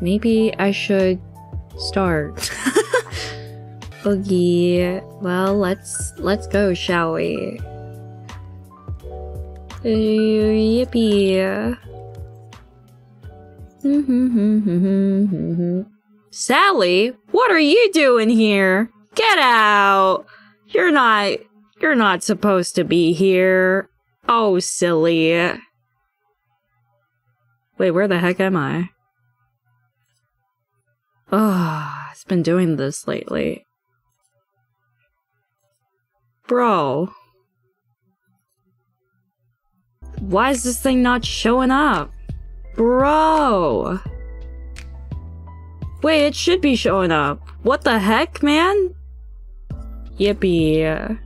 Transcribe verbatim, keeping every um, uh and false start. Maybe I should start. Boogie. Well, let's let's go, shall we? Yippee. Sally, what are you doing here? Get out! You're not... You're not supposed to be here. Oh, silly. Wait, where the heck am I? Oh, it's been doing this lately. Bro. Why is this thing not showing up? Bro! Wait, it should be showing up. What the heck, man? Yippee.